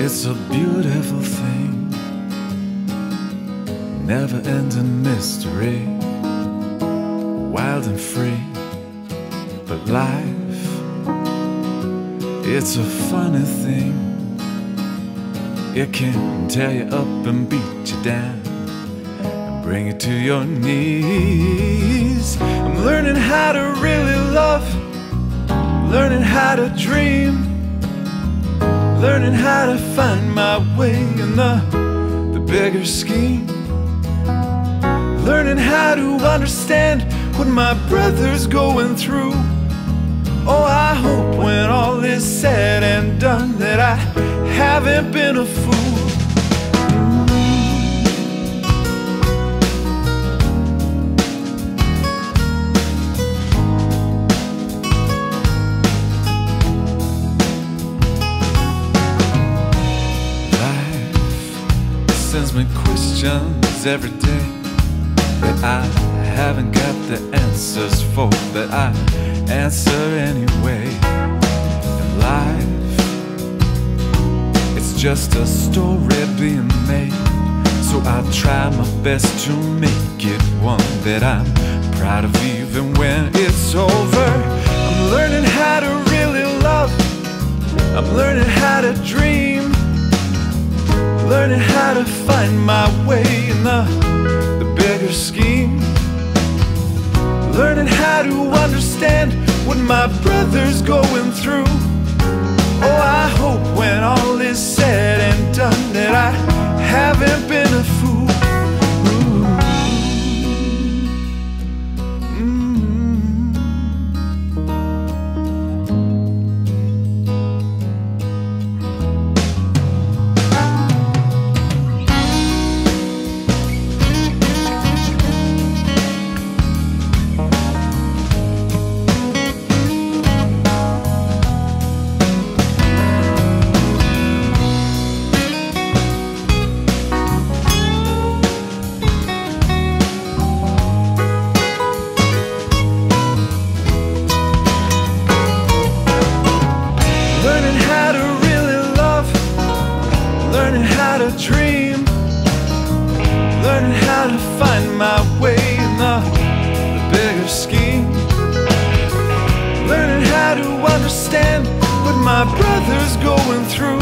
It's a beautiful thing, never-ending mystery, wild and free. But life, it's a funny thing. It can tear you up and beat you down and bring you to your knees. I'm learning how to really love, learning how to dream, learning how to find my way in the bigger scheme. Learning how to understand what my brother's going through. Oh, I hope when all is said and done that I haven't been a fool. Sends me questions every day that I haven't got the answers for, but I answer anyway. And life, it's just a story being made, so I try my best to make it one that I'm proud of even when it's over. I'm learning how to really love, I'm learning how to dream, learning how to find my way in the bigger scheme. Learning how to understand what my brother's going through. Oh, I hope when all is said and done that I haven't been a fool. Dream, learning how to find my way in the bigger scheme. Learning how to understand what my brother's going through.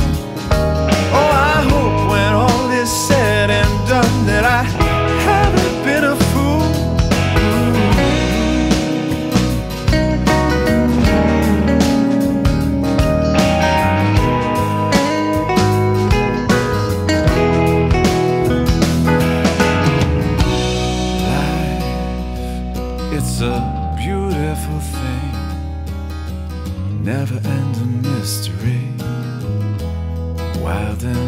Oh, I hope when all is said and done that I haven't been a fool. It's a beautiful thing, never-ending mystery, wild and